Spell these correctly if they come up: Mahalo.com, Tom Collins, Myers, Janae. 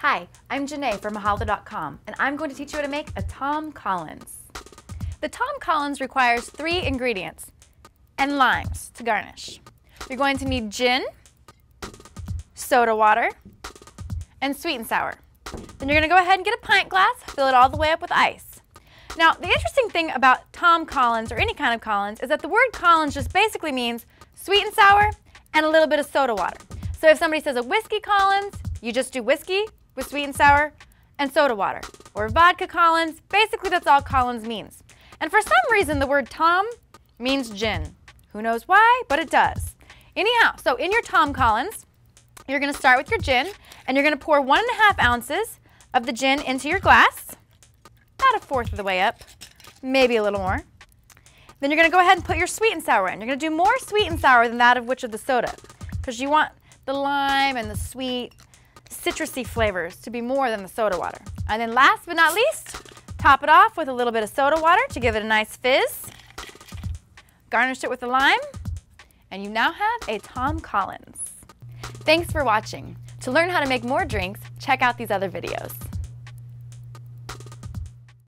Hi, I'm Janae from Mahalo.com, and I'm going to teach you how to make a Tom Collins. The Tom Collins requires 3 ingredients and limes to garnish. You're going to need gin, soda water, and sweet and sour. Then you're going to go ahead and get a pint glass, fill it all the way up with ice. Now, the interesting thing about Tom Collins, or any kind of Collins, is that the word Collins just basically means sweet and sour and a little bit of soda water. So if somebody says a whiskey Collins, you just do whiskey with sweet and sour and soda water. Or vodka Collins, basically that's all Collins means. And for some reason the word Tom means gin. Who knows why, but it does. Anyhow, so in your Tom Collins, you're going to start with your gin, and you're going to pour 1.5 ounces of the gin into your glass, about 1/4 of the way up, maybe a little more. Then you're going to go ahead and put your sweet and sour in. You're going to do more sweet and sour than that of which of the soda, because you want the lime and the sweet citrusy flavors to be more than the soda water. And then last but not least, top it off with a little bit of soda water to give it a nice fizz. Garnish it with the lime, and you now have a Tom Collins. Thanks for watching. To learn how to make more drinks, check out these other videos.